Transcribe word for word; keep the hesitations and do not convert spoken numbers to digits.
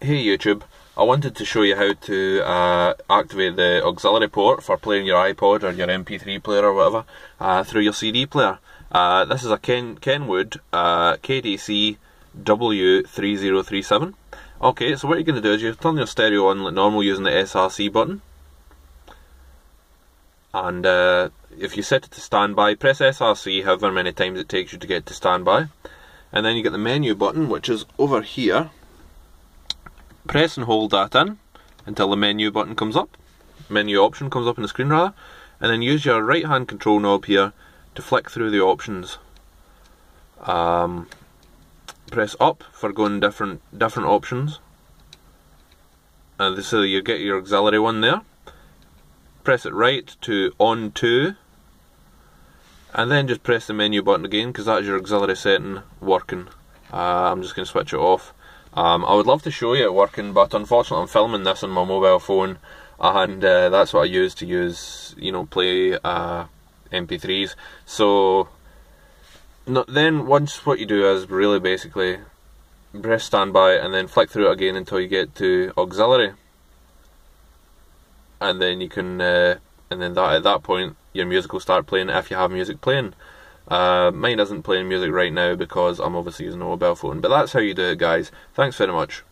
Hey YouTube, I wanted to show you how to uh, activate the auxiliary port for playing your iPod or your M P three player or whatever uh, through your C D player. Uh, this is a Ken Kenwood uh, K D C W three zero three seven. Okay, so what you're going to do is you turn your stereo on like normal using the S R C button. And uh, if you set it to standby, press S R C however many times it takes you to get to standby. And then you get the menu button, which is over here. Press and hold that in until the menu button comes up, menu option comes up on the screen rather, and then use your right hand control knob here to flick through the options. Um, press up for going different different options, and so you get your auxiliary one there. Press it right to on to, and then just press the menu button again because that's your auxiliary setting working. Uh, I'm just going to switch it off. Um, I would love to show you it working, but unfortunately I'm filming this on my mobile phone, and uh, that's what I use to use, you know, play uh, M P threes. So no, then once what you do is really basically press standby and then flick through it again until you get to auxiliary, and then you can, uh, and then that at that point your music will start playing if you have music playing. Uh, mine isn't playing music right now because I'm obviously using a mobile phone, but that's how you do it, guys. Thanks very much.